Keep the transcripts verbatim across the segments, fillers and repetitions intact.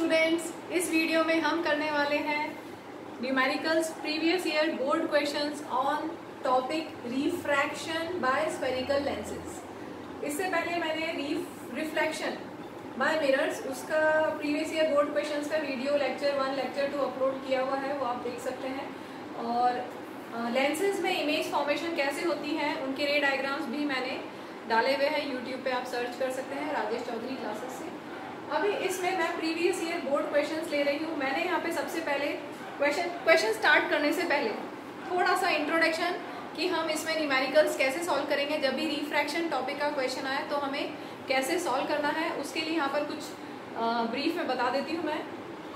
Students, इस video में हम करने वाले हैं numericals previous year board questions on topic refraction by spherical lenses. इससे पहले मैंने रिफ़्लेक्शन बाय मिरर्स उसका प्रीवियस ईयर बोर्ड क्वेश्चंस का video lecture one lecture two upload किया हुआ है, वो आप देख सकते हैं। और लेंसेज में इमेज फॉर्मेशन कैसे होती है उनके रे डायग्राम्स भी मैंने डाले हुए हैं, यूट्यूब पे आप सर्च कर सकते हैं राजेश चौधरी क्लासेस से। अभी इसमें मैं प्रीवियस ईयर बोर्ड क्वेश्चंस ले रही हूँ। मैंने यहाँ पे सबसे पहले क्वेश्चन क्वेश्चन स्टार्ट करने से पहले थोड़ा सा इंट्रोडक्शन कि हम इसमें न्यूमेरिकल्स कैसे सॉल्व करेंगे। जब भी रिफ्रैक्शन टॉपिक का क्वेश्चन आए तो हमें कैसे सॉल्व करना है उसके लिए यहाँ पर कुछ ब्रीफ में बता देती हूँ मैं।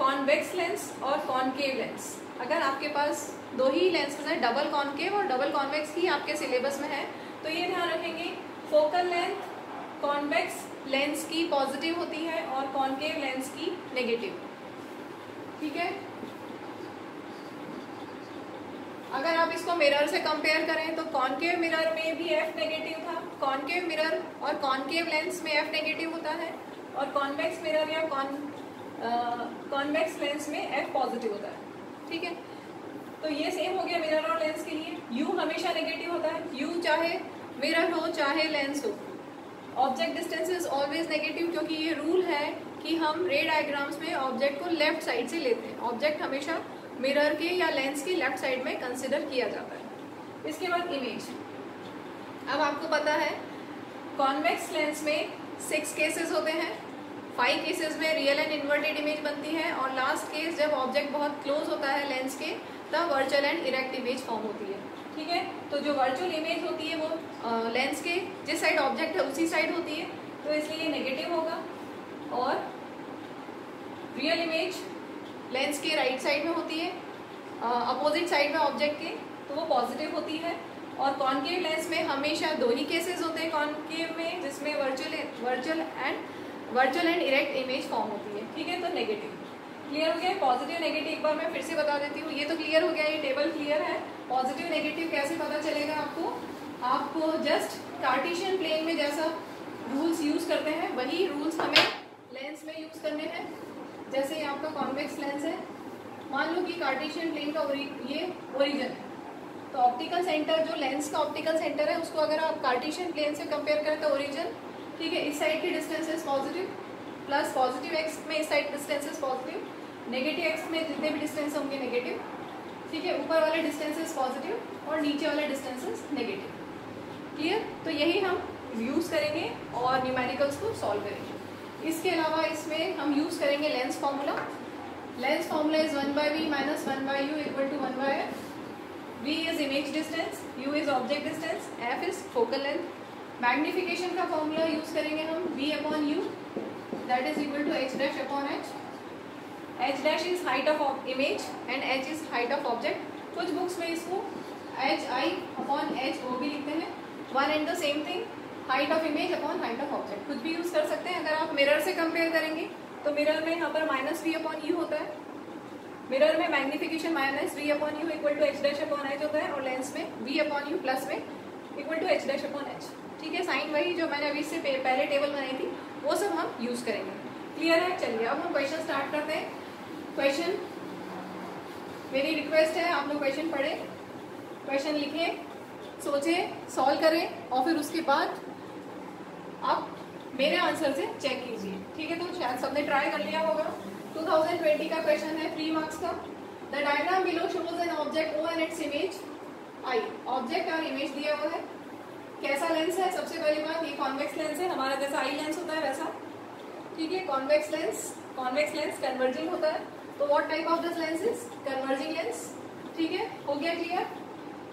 कॉन्वेक्स लेंस और कॉन्केव लेंस, अगर आपके पास दो ही लेंसेज हैं, डबल कॉन्केव और डबल कॉन्वेक्स ही आपके सिलेबस में है, तो ये ध्यान रखेंगे फोकल लेंथ कॉन्वेक्स लेंस की पॉजिटिव होती है और कॉन्केव लेंस की नेगेटिव। ठीक है, अगर आप इसको मिरर से कंपेयर करें तो कॉन्केव मिरर में भी एफ नेगेटिव था, कॉन्केव मिरर और कॉन्केव लेंस में एफ नेगेटिव होता है, और कॉन्वेक्स मिरर या कॉन कॉन्वेक्स लेंस में एफ पॉजिटिव होता है। ठीक है, तो ये सेम हो गया मिरर और लेंस के लिए। यू हमेशा नेगेटिव होता है, यू चाहे मिरर हो चाहे लेंस हो। Object distance is always negative, क्योंकि ये रूल है कि हम रे डायग्राम्स में ऑब्जेक्ट को लेफ्ट साइड से लेते हैं। ऑब्जेक्ट हमेशा मिरर के या लेंस की लेफ्ट साइड में कंसिडर किया जाता है। इसके बाद इमेज, अब आपको पता है कॉन्वेक्स लेंस में सिक्स केसेस होते हैं, फाइव केसेस में रियल एंड इन्वर्टेड इमेज बनती है, और लास्ट केस जब ऑब्जेक्ट बहुत क्लोज होता है लेंस के तब virtual and erect image form होती है। ठीक है, तो जो वर्चुअल इमेज होती है वो लेंस के जिस साइड ऑब्जेक्ट है उसी साइड होती है, तो इसलिए नेगेटिव होगा, और रियल इमेज लेंस के राइट साइड में होती है, अपोजिट साइड में ऑब्जेक्ट के, तो वो पॉजिटिव होती है। और कॉन्केव लेंस में हमेशा दो ही केसेस होते हैं कॉन्केव में, जिसमें virtual virtual and virtual and erect image form होती है। ठीक है, तो नेगेटिव क्लियर हो गया। पॉजिटिव नेगेटिव एक बार मैं फिर से बता देती हूँ, ये तो क्लियर हो गया, ये टेबल क्लियर है। पॉजिटिव नेगेटिव कैसे पता चलेगा आपको? आपको जस्ट कार्टेशियन प्लेन में जैसा रूल्स यूज़ करते हैं वही रूल्स हमें लेंस में यूज़ करने हैं। जैसे ये आपका कॉन्वेक्स लेंस है, मान लो कि कार्टेशियन प्लेन का ये ओरिजिन है, तो ऑप्टिकल सेंटर जो लेंस का ऑप्टिकल सेंटर है उसको अगर आप कार्टेशियन प्लेन से कंपेयर करें तो ओरिजिन, ठीक है, इस साइड की distances positive plus positive x में इस side distances positive, negative x में जितने भी डिस्टेंस होंगे नेगेटिव, ठीक है, ऊपर वाले डिस्टेंसेस पॉजिटिव और नीचे वाले डिस्टेंसेस नेगेटिव। क्लियर, तो यही हम यूज़ करेंगे और न्यूमेरिकल्स को सॉल्व करेंगे। इसके अलावा इसमें हम यूज़ करेंगे lens formula. Lens formula is one by V minus one by U equal to one by F. V is image distance, U is object distance, F is focal length. Magnification का formula use करेंगे हम, V upon U that is equal to H dash upon H. H dash is height of image and H is height of object. कुछ books में इसको H I upon H O भी लिखते हैं, one and the same thing, height of image upon height of object. कुछ भी use कर सकते हैं। अगर आप मिरर से कंपेयर करेंगे तो मिरर में यहाँ पर माइनस वी अपॉन यू होता है, मिरर में magnification minus V upon U equal to H dash upon H होता है, और लेंस में वी अपॉन यू प्लस में equal to H dash upon H. ठीक है, साइन वही जो मैंने अभी इससे पहले टेबल बनाई थी वो सब हम यूज़ करेंगे। क्लियर है, चलिए अब हम क्वेश्चन स्टार्ट करते हैं। क्वेश्चन, मेरी रिक्वेस्ट है आप लोग क्वेश्चन पढ़ें, क्वेश्चन लिखें, सोचें, सॉल्व करें, और फिर उसके बाद आप मेरे आंसर से चेक कीजिए। ठीक है, तो शायद सबने ट्राई कर लिया होगा। टू थाउज़ेंड ट्वेंटी का क्वेश्चन है, थ्री मार्क्स का। The diagram below shows an object O and its image I. Object और इमेज दिया हुआ है। कैसा लेंस है? सबसे पहली बात, ये कॉन्वेक्स लेंस है, हमारा जैसा आई लेंस होता है वैसा। ठीक है, convex lens convex lens converging होता है, तो what type of this lens is converging lens. ठीक है, हो गया clear.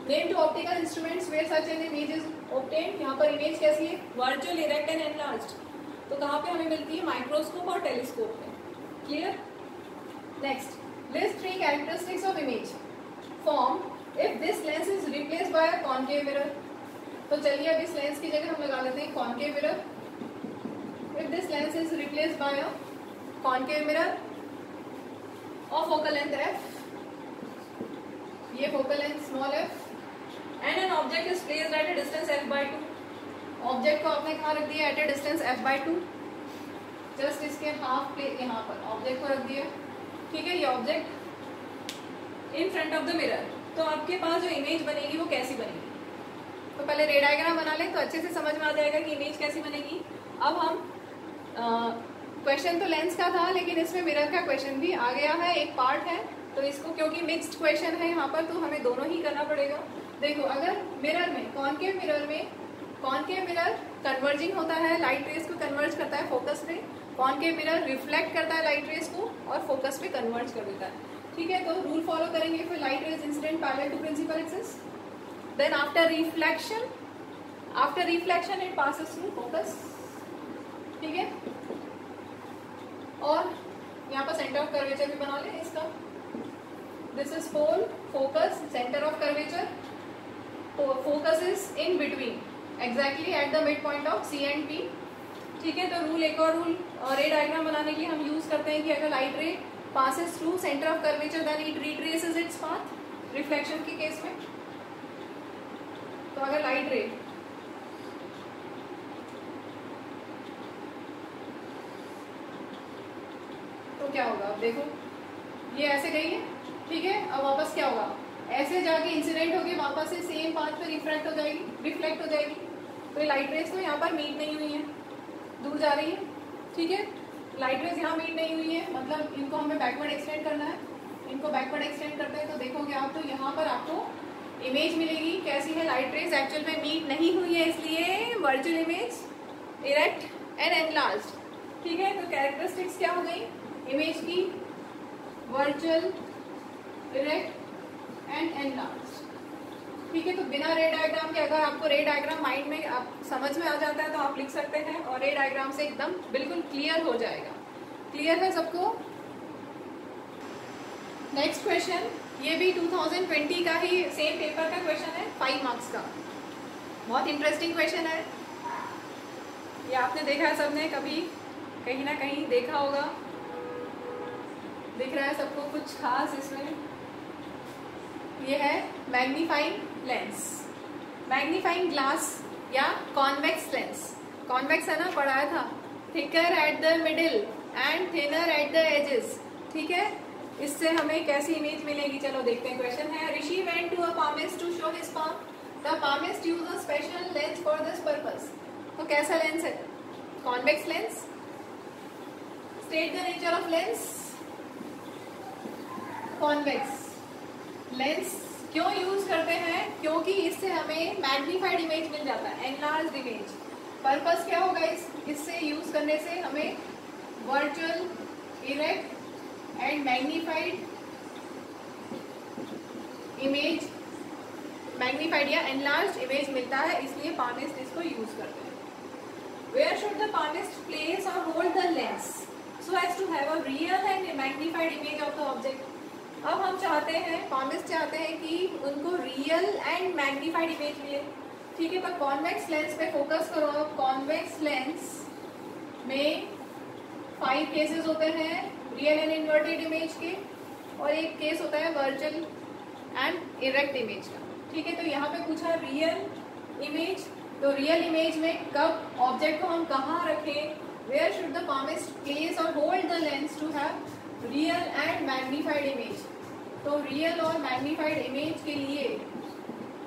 Name two optical instruments where such an image is obtained. यहाँ पर इमेज कैसी है? Virtual, erect and enlarged. तो कहाँ पे हमें मिलती है? माइक्रोस्कोप और टेलीस्कोप में। Clear, next, list three characteristics of image form if this lens is replaced by a concave mirror. तो चलिए अब इस लेंस की जगह हम लगा लेते हैं concave mirror. If this lens is replaced by a concave mirror और फोकल लेंथ एफ, ये focal length small F, and an object is placed at a distance F by two. Object को आपने कहाँ रख दिया? At a distance F by two. Just इसके half प्ले यहाँ पर ऑब्जेक्ट को रख दिया, ठीक है, ये object in front of the mirror, तो आपके पास जो इमेज बनेगी वो कैसी बनेगी? तो पहले रे डायग्राम बना लें तो अच्छे से समझ में आ जाएगा कि इमेज कैसी बनेगी। अब हम क्वेश्चन तो लेंस का था लेकिन इसमें मिरर का क्वेश्चन भी आ गया है, एक पार्ट है, तो इसको क्योंकि मिक्स्ड क्वेश्चन है यहाँ पर तो हमें दोनों ही करना पड़ेगा। देखो अगर मिरर में कॉन्केव मिरर में कॉन्केव मिरर कन्वर्जिंग होता है, लाइट रेस को कन्वर्ज करता है फोकस पे, कॉन्केव मिरर रिफ्लेक्ट करता है लाइट रेस को और फोकस पे कन्वर्ज कर देता है, ठीक है। तो रूल फॉलो करेंगे फिर, light rays incident parallel to principal axis, then after reflection, after reflection it passes through focus, ठीक है, और यहाँ पर सेंटर ऑफ कर्वेचर भी बना लें इसका। This is pole, focus, centre of curvature, focus is in between exactly at the mid point of C and P, ठीक है। तो रूल, एक और रूल रे डायग्राम बनाने के लिए हम यूज करते हैं कि अगर लाइट रे passes through center of curvature then it retraces its path, reflection के केस में। तो अगर light ray तो क्या होगा, अब देखो ये ऐसे गई है, ठीक है, अब वापस क्या होगा, ऐसे जाके इंसिडेंट होके वापस से सेम पाथ पे रिफ्रैक्ट हो जाएगी, रिफ्लेक्ट हो जाएगी। तो लाइट रेस तो यहाँ पर मीट नहीं हुई है, दूर जा रही है, ठीक है, लाइट रेज यहाँ मीट नहीं हुई है, मतलब इनको हमें बैकवर्ड एक्सटेंड करना है, इनको बैकवर्ड एक्सटेंड करते हैं तो देखोगे आप तो यहाँ पर आपको इमेज मिलेगी कैसी है, लाइट रेज एक्चुअल में मीट नहीं हुई है, इसलिए virtual image erect and enlarge, ठीक है। तो कैरेक्टरिस्टिक्स क्या हो गई इमेज की, वर्चुअल, इरेक्ट एंड एनलार्ज, ठीक है। तो बिना रे डायग्राम के अगर आपको रे डायग्राम माइंड में आप समझ में आ जाता है तो आप लिख सकते हैं और रे डायग्राम से एकदम बिल्कुल क्लियर हो जाएगा। क्लियर है सबको? नेक्स्ट क्वेश्चन, ये भी टू थाउजेंड ट्वेंटी का ही सेम पेपर का क्वेश्चन है, फाइव मार्क्स का, बहुत इंटरेस्टिंग क्वेश्चन है, ये आपने देखा है सबने, कभी कहीं ना कहीं देखा होगा, दिख रहा है सबको कुछ खास इसमें। यह है मैग्नीफाइंग लेंस, मैग्नीफाइंग ग्लास या कॉन्वेक्स लेंस, कॉन्वेक्स है ना, पढ़ाया था, thicker at the middle and thinner at the edges, ठीक है, इससे हमें कैसी इमेज मिलेगी, चलो देखते हैं। क्वेश्चन है, Rishi went to a palmist to show his palm, the palmist use a special lens for this purpose. तो कैसा लेंस है? Convex lens. State the nature of lens, convex lens क्यों यूज करते हैं, क्योंकि इससे हमें मैग्नीफाइड इमेज मिल जाता है, एनलार्ज्ड इमेज। पर्पस क्या होगा इस इससे यूज करने से, हमें virtual, erect and magnified image, magnified या एनलार्ज्ड इमेज मिलता है, इसलिए पामिस्ट इसको यूज करते हैं। Where should the palmist place और hold the lens so as to have a real and magnified image of the object. अब हम चाहते हैं, पामिस्ट चाहते हैं कि उनको रियल एंड मैग्नीफाइड इमेज मिले, ठीक है, पर कॉन्वेक्स लेंस पे फोकस करो आप। कॉन्वेक्स लेंस में फाइव केसेस होते हैं रियल एंड इन्वर्टेड इमेज के, और एक केस होता है वर्चुअल एंड इरेक्ट इमेज का, ठीक है। तो यहाँ पे पूछा रियल इमेज, तो रियल इमेज में कब ऑब्जेक्ट को हम कहाँ रखें, where should the palmist place और hold the lens to have real and magnified image. तो रियल और मैग्नीफाइड इमेज के लिए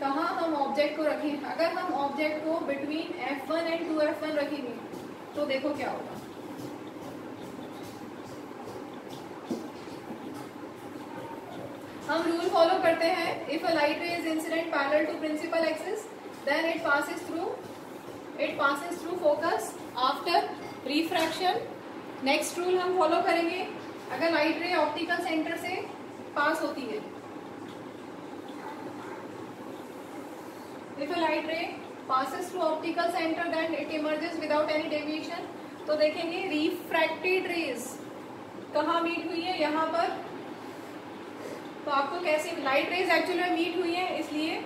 कहाँ हम ऑब्जेक्ट को रखें, अगर हम ऑब्जेक्ट को between F one and two F one रखेंगे तो देखो क्या होगा, हम रूल फॉलो करते हैं, if a light ray is incident parallel to principal axis then it passes through it passes through focus after refraction. Next rule हम follow करेंगे, अगर लाइट रे ऑप्टिकल सेंटर से पास होती है, if a light ray passes through optical centre then it emerges without any deviation. तो देखेंगे refracted raise कहाँ meet हुई है, यहाँ पर, तो आपको कैसे, लाइट रेज एक्चुअली में मीट हुई है इसलिए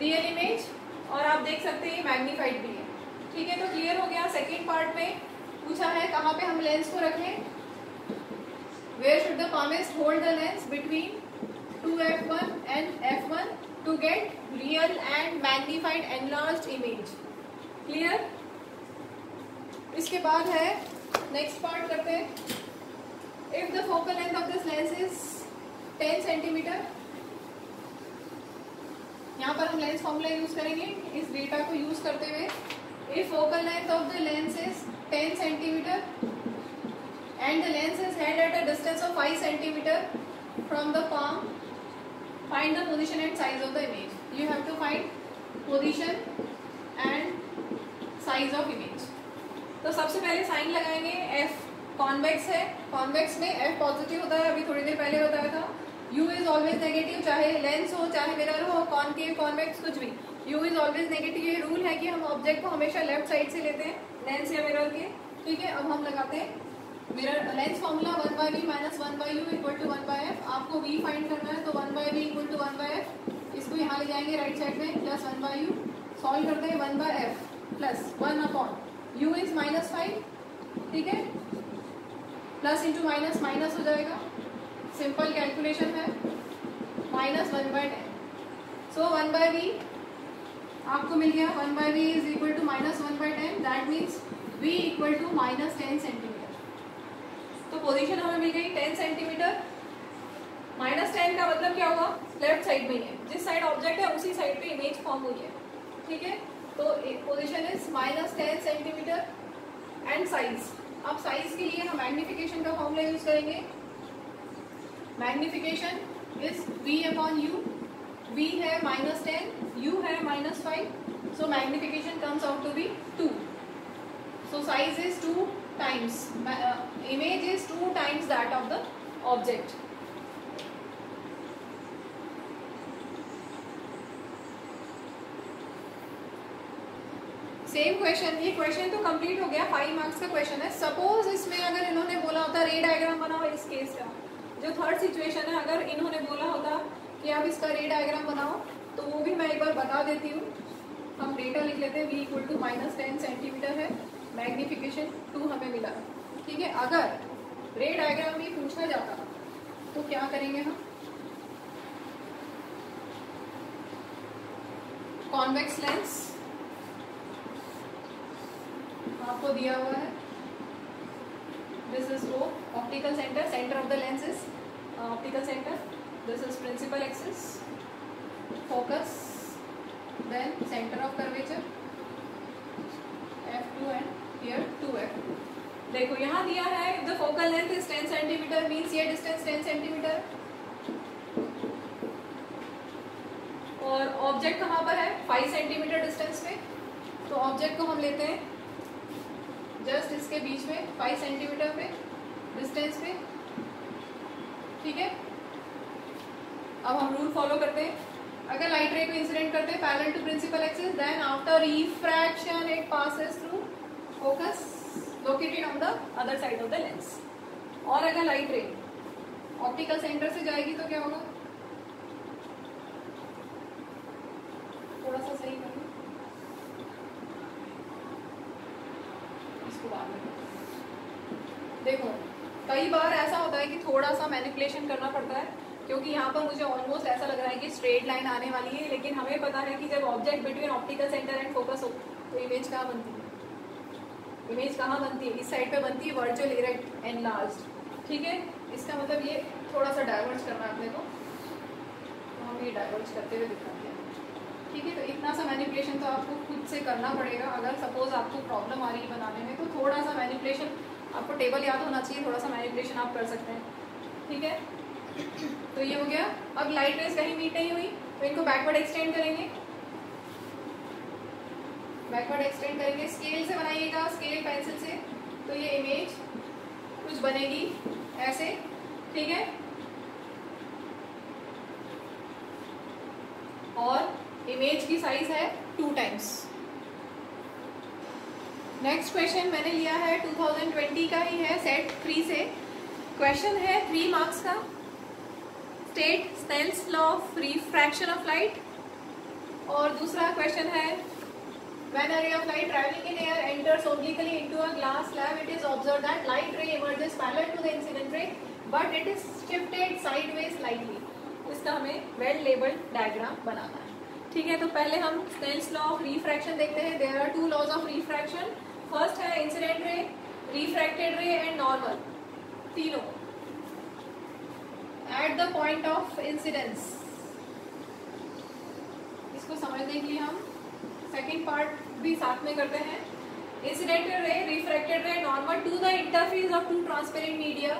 रियल इमेज, और आप देख सकते हैं ये मैग्नीफाइड भी है, ठीक है। तो क्लियर हो गया। सेकेंड पार्ट में पूछा है कहाँ पे हम लेंस को रखें, where should the palmist hold the lens between two F one and F one to get real and magnified enlarged image। clear? इसके बाद है नेक्स्ट पार्ट करते हैं. If the focal length of this lens is ten centimetre, यहाँ पर हम lens formula use करेंगे इस डेटा को यूज करते हुए. If focal length of the lens is ten centimetre and the lens is held at a distance of five centimetre from the palm, find the position and size of the image. You have to find position and size of image. तो सबसे पहले sign लगाएंगे. F convex है, convex में F positive होता है, अभी थोड़ी देर पहले बताया था. यू इज ऑलवेज नेगेटिव, चाहे लेंस हो चाहे मिरर हो, कॉनकेव कॉन्वेक्स कुछ भी, यू इज ऑलवेज नेगेटिव. ये रूल है कि हम ऑब्जेक्ट को हमेशा लेफ्ट साइड से लेते हैं लेंस या मिरर के. ठीक है, अब हम लगाते हैं mirror lens formula one by V minus one by U equal to one by F. आपको वी फाइंड करना है तो one by V equal to one by F. इसको यहाँ ले जाएंगे राइट साइड में plus one by U. Solve करते हैं one by F plus one upon U is minus five. ठीक है, प्लस इंटू माइनस माइनस हो जाएगा. सिंपल कैलकुलेशन है, minus one by ten. So one by V आपको मिल गया. One by V is equal to minus one by ten. That means V equal to minus ten centimetre. तो position हमें मिल गई टेन सेंटीमीटर. माइनस टेन का मतलब क्या होगा, लेफ्ट साइड में ही है, जिस साइड ऑब्जेक्ट है उसी साइड पे इमेज फॉर्म हुई है. ठीक है, तो position is minus ten centimetre and size. अब साइज के लिए हम मैग्निफिकेशन का फॉर्मूला यूज करेंगे. Magnification is v upon U. v है माइनस टेन, यू है minus five, so magnification comes out to be two. So size is two times, image is two times that of the object. Same question, ये question तो complete हो गया, five marks का question है. Suppose इसमें अगर इन्होंने बोला होता रे डायग्राम बनाओ, इस केस का जो थर्ड सिचुएशन है, अगर इन्होंने बोला होता कि आप इसका रे डायग्राम बनाओ, तो वो भी मैं एक बार बता देती हूँ. हम डेटा लिख लेते हैं. V equal to minus ten centimetre है, मैग्निफिकेशन टू हमें मिला. ठीक है, अगर रे डायग्राम ये पूछा जाता तो क्या करेंगे हम. कॉन्वेक्स लेंस आपको दिया हुआ है, this is O optical centre, centre of the lenses optical centre. This is principal axis, focus, then centre of curvature F two and here two F two. देखो यहाँ दिया है the focal length is ten centimetre, means ये distance ten centimetre और object कहाँ पर है, five centimetre distance पे. तो ऑब्जेक्ट को हम लेते हैं जस्ट इसके बीच में फाइव सेंटीमीटर पे डिस्टेंस पे. ठीक है, अब हम रूल फॉलो करते हैं. अगर लाइट रे को इंसिडेंट करते हैं parallel to principal axis, then after refraction it passes through focus located on the other side of the lens. और अगर लाइट रे ऑप्टिकल सेंटर से जाएगी तो क्या होगा, थोड़ा सा सही करें. देखो कई बार ऐसा होता है कि थोड़ा सा मैनिपुलेशन करना पड़ता है, क्योंकि यहाँ पर मुझे ऑलमोस्ट ऐसा लग रहा है कि स्ट्रेट लाइन आने वाली है, लेकिन हमें पता है कि जब object between optical centre and focus हो तो इमेज कहाँ बनती है, इमेज कहाँ बनती है, इस साइड पे बनती है, वर्चुअल इरेक्ट एंड लार्ज. ठीक है, इसका मतलब ये थोड़ा सा डाइवर्ज करना है अपने को, तो हम ये डाइवर्ज करते हुए दिखाते हैं. ठीक है, तो इतना सा मैनिपुलेशन तो आपको खुद से करना पड़ेगा. अगर सपोज आपको प्रॉब्लम आ रही है बनाने में तो थोड़ा सा मैनिपुलेशन, आपको टेबल याद होना चाहिए, थोड़ा सा मैनिपुलेशन आप कर सकते हैं. ठीक है, तो ये हो गया. अब लाइट रेज कहीं मीट नहीं हुई तो इनको बैकवर्ड एक्सटेंड करेंगे. बैकवर्ड एक्सटेंड करेंगे, स्केल से बनाइएगा, स्केल पेंसिल से, तो ये इमेज कुछ बनेगी ऐसे. ठीक है, और इमेज की साइज है टू टाइम्स. नेक्स्ट क्वेश्चन मैंने लिया है टू थाउजेंड ट्वेंटी का ही है, सेट थ्री से. क्वेश्चन है थ्री मार्क्स का. State Snell's law of refraction of light. और दूसरा क्वेश्चन है when ray of light travelling in air enters obliquely into a glass slab it is observed that light ray emerges parallel to the incident ray but it is shifted sideways slightly. इसका हमें well labelled diagram बनाना है. ठीक है, तो पहले हम Snell's law of refraction देखते हैं. There are two laws of refraction. First है incident ray refracted ray and normal तीनों at the point of incidence. इसको समझने के लिए हम सेकेंड पार्ट भी साथ में करते हैं। Incidental ray, refracted ray, normal to the interface of two transparent media.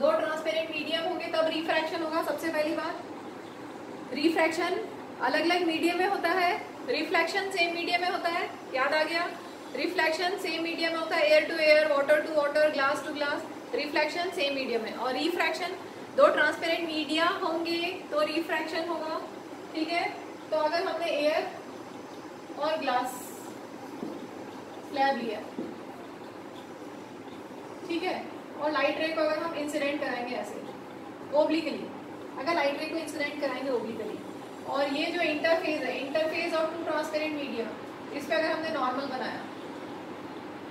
दो ट्रांसपेरेंट मीडियम होंगे तब रिफ्रैक्शन होगा। सबसे पहली बात, रिफ्रैक्शन अलग अलग मीडियम में होता है, रिफ्लेक्शन सेम मीडियम में होता है। याद आ गया? रिफ्लेक्शन सेम मीडियम में होता है, air to air, water to water, glass to glass, reflection same medium में। और रिफ्रैक्शन दो ट्रांसपेरेंट मीडिया होंगे तो रिफ्रैक्शन होगा। ठीक है, तो अगर हमने एयर और ग्लास स्लैब लिया, ठीक है, और लाइट रे को अगर हम इंसिडेंट कराएंगे ऐसे ओब्लिकली, अगर लाइट रे को इंसिडेंट कराएंगे ओब्लिकली, और ये जो इंटरफेस है, interface of two transparent media, इस पर अगर हमने नॉर्मल बनाया,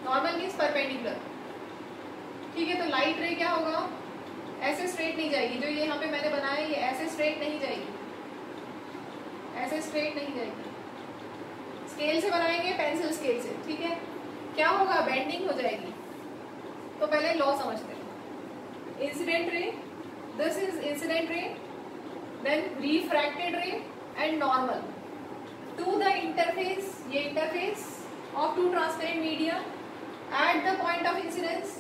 नॉर्मल मीन्स परपेंडिकुलर, ठीक है, तो लाइट रे क्या होगा? ऐसे स्ट्रेट नहीं जाएगी। जो ये यहाँ पे मैंने बनाया ये ऐसे स्ट्रेट नहीं जाएगी, ऐसे स्ट्रेट नहीं जाएगी। स्केल से बनाएंगे, पेंसिल स्केल से, ठीक है। क्या होगा? बेंडिंग हो जाएगी। तो पहले लॉ समझते हैं। Incident ray, this is incident ray, then refracted ray and normal to the interface, ये interface of two transparent media at the point of incidence,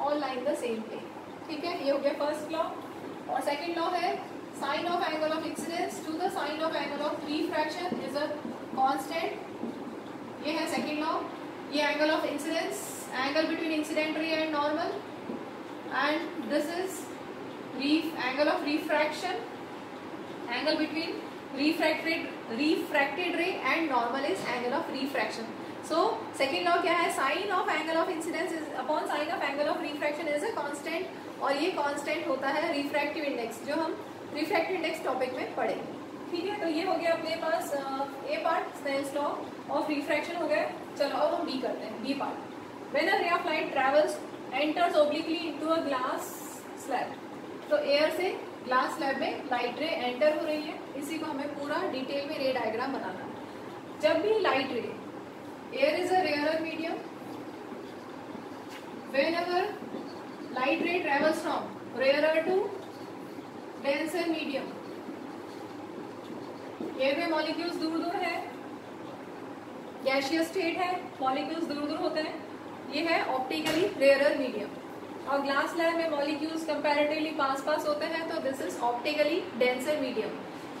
all line the same way. ठीक है, ये हो गया फर्स्ट लॉ। और second law है sine of angle of incidence to the sine of angle of refraction is a constant. ये है second law. ये angle of incidence, angle between incident रे and normal, and this is रीफ angle of refraction, angle between refracted refracted ray and normal is angle of refraction. So second law क्या है? Sine of angle of incidence is upon sine of angle of refraction is a constant, और ये constant होता है refractive index, जो हम refractive index topic में पढ़ेंगे। ठीक है, तो ये हो गया अपने पास A part, Snell's law of refraction हो गया। चलो अब हम बी करते हैं, B part. When a ray of light travels enters obliquely into a glass slab, तो एयर से ग्लास स्लैब में लाइट रे एंटर हो रही है। इसी को हमें पूरा डिटेल में रे डायग्राम बनाना है। जब भी light ray, air is a rare medium, whenever light ray travels from rare to denser medium, air में मॉलिक्यूल्स दूर दूर है, गैसियस स्टेट है, मॉलिक्यूल्स दूर दूर होते हैं, ये है ऑप्टिकली रेयर मीडियम। और ग्लास स्लैब में मॉलिक्यूल्स कंपैरेटिवली पास पास होते हैं, तो this is optically denser medium.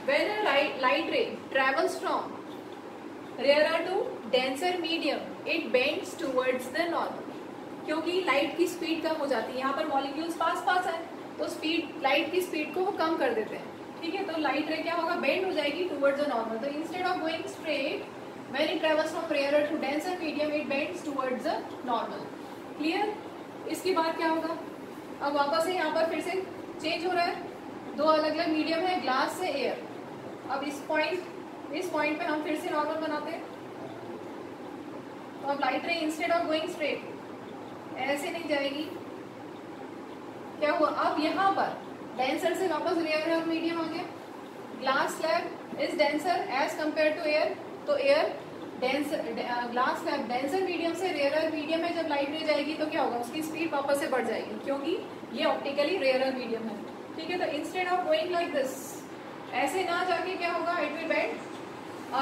When a light ray travels from rare to denser medium, it bends towards the normal, क्योंकि लाइट की स्पीड कम हो जाती है। यहाँ पर मॉलिक्यूल्स पास पास है तो स्पीड, लाइट की स्पीड को वो कम कर देते हैं। ठीक है, तो लाइट रे क्या होगा? बेंड हो जाएगी टुवर्ड्स द नॉर्मल। तो instead of going straight, when it travels from rarer to denser medium, it bends towards the normal. Clear? इसके बाद क्या होगा? अब वापस से यहाँ पर फिर से चेंज हो रहा है, दो अलग अलग मीडियम है, ग्लास से एयर। अब इस पॉइंट, इस पॉइंट पे हम फिर से नॉर्मल बनाते हैं। तो अब लाइट रे इंस्टेड ऑफ गोइंग स्ट्रेट ऐसे नहीं जाएगी। क्या हुआ? अब यहाँ पर डेंसर से वापस रेयर मीडियम आ गया, glass slab is denser as compare to air, तो air dense, glass slab denser medium से रेयर मीडियम में जब लाइट रे जाएगी तो क्या होगा? उसकी स्पीड वापस से बढ़ जाएगी, क्योंकि ये ऑप्टिकली रेयर मीडियम है। ठीक है, तो instead of going like this, ऐसे ना जाके क्या होगा? It will bend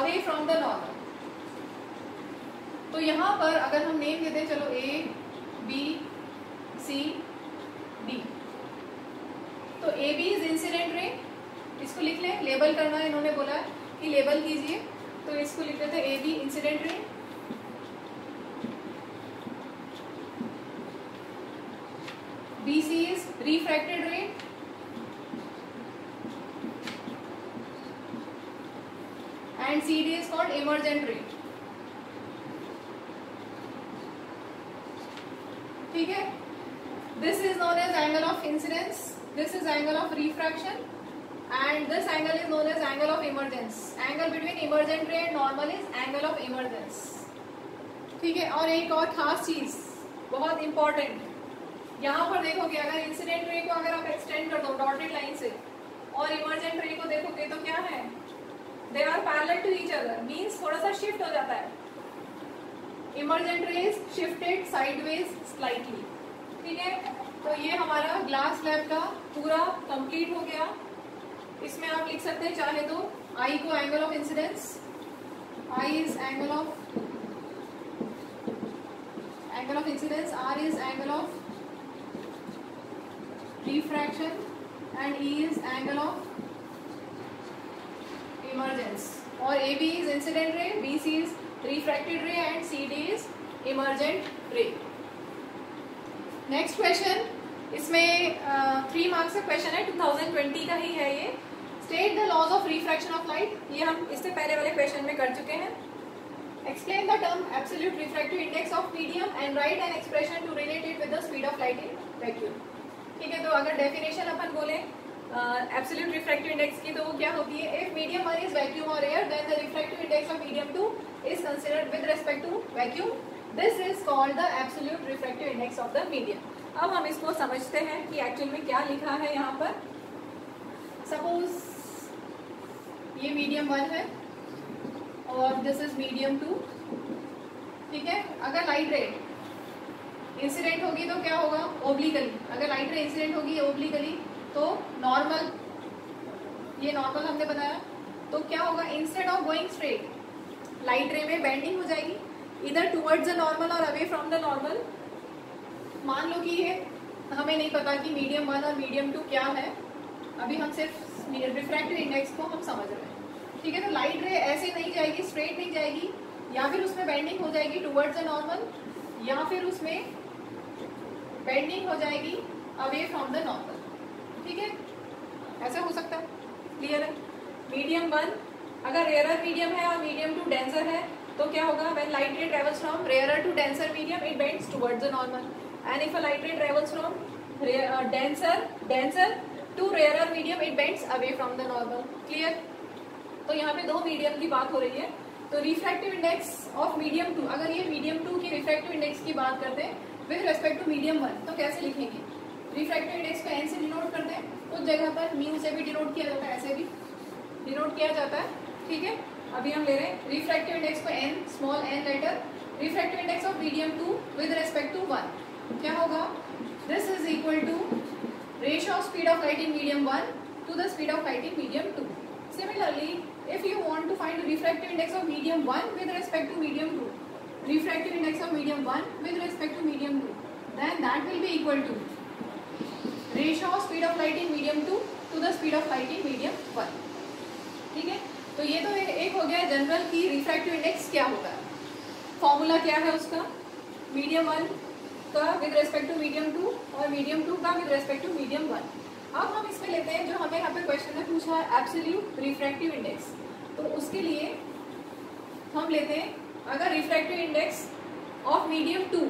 away from the normal. तो यहाँ पर अगर हम नेम देते हैं, चलो ए बी सी डी, तो ए बी इज इंसिडेंट रे, इसको लिख लें, लेबल करना है, इन्होंने बोला है कि लेबल कीजिए, तो इसको लिख लेते हैं A B incident ray. B C is refracted ray, and C D is called emergent ray. ठीक है, this is known as angle of incidence, this is angle of refraction, and this angle is known as angle of emergence. Angle between emergent ray and normal is angle of emergence. ठीक है, और एक और खास चीज बहुत important, यहाँ पर देखोगे अगर इंसिडेंट रे को अगर आप एक्सटेंड कर दो डॉटेड लाइन से और इमर्जेंट रे को देखोगे तो क्या है? They are parallel to each other, means थोड़ा सा शिफ्ट हो जाता है। Emergent rays shifted sideways slightly. ठीक है, तो ये हमारा ग्लास लैब का पूरा कंप्लीट हो गया। इसमें आप लिख सकते हैं चाहे तो आई को angle of incidence, I is angle of angle of incidence, are is angle of refraction and E is angle of emergence. और A B is incident ray, B C is refracted ray and C D is emergent ray. Next question, इसमें three marks का question है, two thousand twenty का ही है ये। State the laws of refraction of light, ये हम इससे पहले वाले क्वेश्चन में कर चुके हैं। Explain the term absolute refractive index of medium and write an expression to relate it with the speed of light in vacuum. ठीक है, तो अगर डेफिनेशन अपन बोले एब्सोल्यूट रिफ्रैक्टिव इंडेक्स की तो वो क्या होती है, if medium one is vacuum और air then the refractive index of medium two is considered with respect to vacuum, this is called the absolute refractive index of the medium. अब हम इसको समझते हैं कि एक्चुअल में क्या लिखा है यहाँ पर। सपोज ये मीडियम वन है और दिस इज मीडियम टू। ठीक है, अगर लाइट रे इंसिडेंट होगी तो क्या होगा, ओब्लिकली। अगर लाइट रे इंसिडेंट होगी ओब्लिकली तो नॉर्मल, ये नॉर्मल हमने बताया, तो क्या होगा, instead of going straight light ray में बेंडिंग हो जाएगी इधर टुवर्ड्स द नॉर्मल और अवे फ्रॉम द नॉर्मल। मान लो कि ये हमें नहीं पता कि मीडियम वन और मीडियम टू क्या है, अभी हम सिर्फ रिफ्रैक्टिव इंडेक्स को हम समझ रहे हैं। ठीक है, तो लाइट रे ऐसे नहीं जाएगी, स्ट्रेट नहीं जाएगी, या फिर उसमें बेंडिंग हो जाएगी टुवर्ड्स द नॉर्मल, या फिर उसमें बेंडिंग हो जाएगी अवे फ्रॉम द नॉर्मल। ठीक है, ऐसा हो सकता है। क्लियर है। मीडियम वन अगर रेयरर मीडियम है और मीडियम टू डेंसर है तो क्या होगा, when light ray travels from rarer to denser medium it bends towards the normal, and if a light ray travels from uh, denser denser to rarer medium it bends away from the normal। clear। तो यहाँ पे दो medium की बात हो रही है, तो refractive index of medium two, अगर ये medium टू की refractive index की बात करते हैं with respect to medium one तो कैसे लिखेंगे, refractive index को n से denote करते हैं, कुछ जगह पर mu से भी denote किया जाता है, ऐसे भी denote किया जाता है। ठीक है, अभी हम ले रहे हैं refractive index को n small n letter, refractive index of medium two with respect to one क्या होगा, this is equal to ratio of speed of light in medium one to the speed of light in medium two. Similarly if you want to find refractive index of medium one with respect to medium two, refractive index of medium one with respect to medium two, then that will be equal to ratio of speed of light in medium two to the speed of light in medium one. ठीक है, तो ये तो एक हो गया general की refractive index क्या होता है, फॉर्मूला क्या है उसका, मीडियम वन का with respect to medium two और मीडियम टू का with respect to medium one. अब हम इसमें लेते हैं जो हमें यहाँ पे क्वेश्चन में पूछा है एब्सोल्यूट रिफ्रैक्टिव इंडेक्स, तो उसके लिए हम लेते हैं अगर refractive index of medium two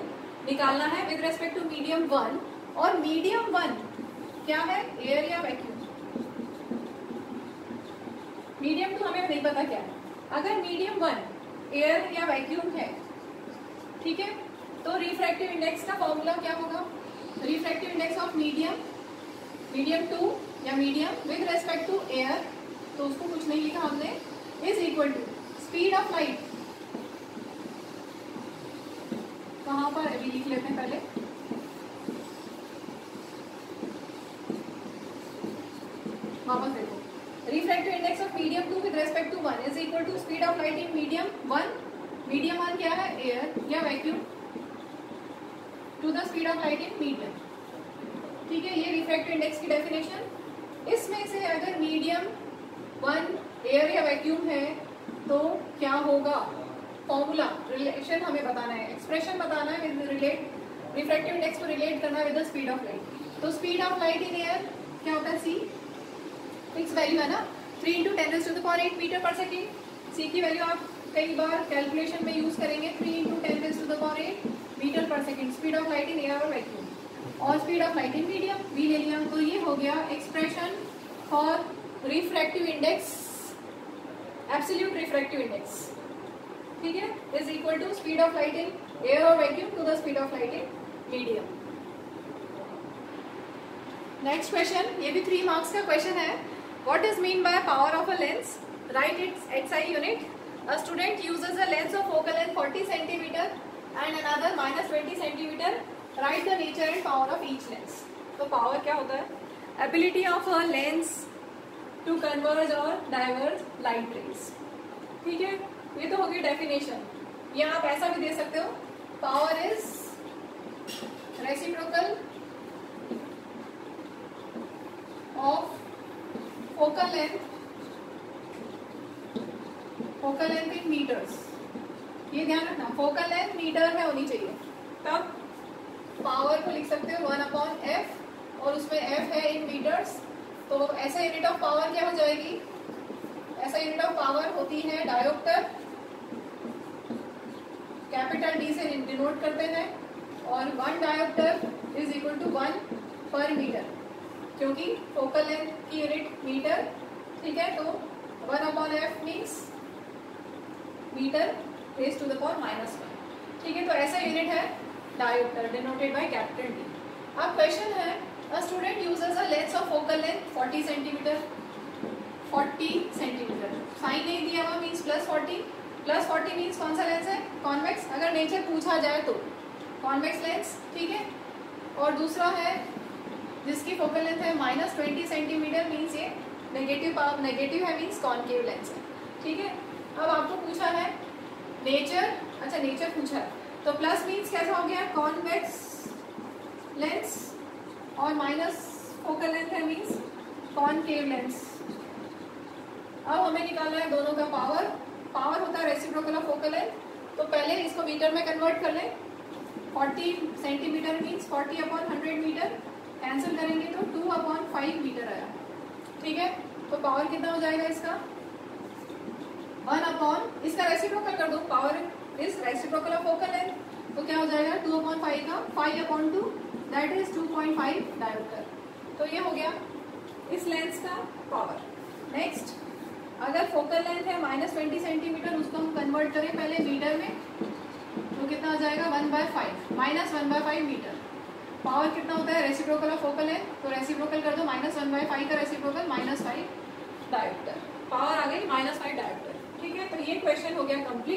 निकालना है with respect to medium one, और मीडियम वन क्या है, एयर या वैक्यूम, मीडियम टू हमें नहीं पता क्या है, अगर मीडियम वन एयर या वैक्यूम है, ठीक है, तो रिफ्रैक्टिव इंडेक्स का फॉर्मूला क्या होगा, refractive index of medium medium two या medium with respect to air, तो उसको कुछ नहीं लिखा हमने, is equal to speed of light, कहाँ पर अभी लिख लेते हैं पहले, वापस देखो, refractive index of medium two with respect to one is equal to speed of light in medium one, medium one क्या है, एयर या vacuum, to the speed of light in metre. ठीक है, ये रिफ्रैक्टिव इंडेक्स की definition. इसमें से अगर मीडियम वन एयर या वैक्यूम है तो क्या होगा, फॉर्मूला रिलेशन हमें बताना है, एक्सप्रेशन बताना है, विद रिलेट रिफ्रैक्टिव इंडेक्स को रिलेट करना है with the speed of light. तो speed of light in air क्या होता है, सी, फिक्स वैल्यू है ना, three into ten raise to the power eight metre per second. C की वैल्यू आप कई बार कैलकुलेशन में यूज करेंगे, three into ten raise to the power eight metre per second speed of light in air और vacuum, और speed of light in medium we ले लिया। तो ये हो गया expression for refractive index, absolute refractive index. ठीक है, is equal to speed of light in air और vacuum to the speed of light in medium. Next question, ये भी थ्री मार्क्स का क्वेश्चन है, what is mean by power of a lens, right its SI unit. A student uses a lens of focal length forty centimetre and another minus twenty centimetre. Write the nature and power of each lens. तो power क्या होता है? Ability of a lens to converge और diverge light rays. ठीक है, ये तो होगी डेफिनेशन. यहाँ आप ऐसा भी दे सकते हो, power is reciprocal of focal length, focal length in metres. ये ध्यान रखना, फोकल लेंथ मीटर में होनी चाहिए. तब पावर को लिख सकते हो वन अपॉन एफ, और उसमें एफ है इन मीटर्स. तो ऐसा यूनिट ऑफ पावर क्या हो जाएगी? ऐसा यूनिट ऑफ पावर होती है डायोप्टर, कैपिटल डी से डिनोट करते हैं, और one dioptre is equal to one per metre, क्योंकि फोकल लेंथ की यूनिट मीटर. ठीक है, तो one upon F means metre raise to the power minus one. ठीक है, तो ऐसा यूनिट है dioptre, denoted by capital D. अब क्वेश्चन है, a student uses a lens of focal length forty centimetre. Forty centimetre sign नहीं दिया हुआ, means plus forty. Plus forty means कौन सा लेंस है? कॉन्वेक्स. अगर नेचर पूछा जाए तो कॉन्वेक्स लेंस. ठीक है, और दूसरा है जिसकी फोकल लेंथ है माइनस ट्वेंटी सेंटीमीटर, मीन्स ये नेगेटिव पावर नेगेटिव है, मीन्स कॉन्केव लेंस है. ठीक है, अब आपको पूछा है नेचर. अच्छा, नेचर पूछा है तो प्लस मीन्स कैसा हो गया? कॉन्वेक्स लेंस, और माइनस फोकल लेंथ है मीन्स कॉन्केव लेंस. अब हमें निकालना है दोनों का पावर. पावर होता है रेसिप्रोकल ऑफ फोकल लेंथ. तो पहले इसको मीटर में कन्वर्ट कर लें. Forty centimetre means forty upon hundred metre. Cancel करेंगे तो टू अपॉन फाइव मीटर आया. ठीक है, तो पावर कितना हो जाएगा इसका? वन अपॉन, इसका रेसिप्रोकल कर दो, power is reciprocal of focal length. तो क्या हो जाएगा? टू अपॉन फाइव का five upon two, that is two point five dioptre. तो ये हो गया इस लेंस का पावर. नेक्स्ट, अगर फोकल लेंथ है माइनस ट्वेंटी सेंटीमीटर, उसको हम कन्वर्ट करें पहले मीटर में, तो कितना हो जाएगा? One by five, minus one by five metre. Power कितना होता है रेसिप्रोकल ऑफ फोकल लेंथ? तो रेसिप्रोकल कर दो, माइनस वन बाय फाइव का reciprocal minus five dioptre. Power आ गई माइनस फाइव डायोप्टर. ठीक है, तो ये क्वेश्चन हो गया कंप्लीट.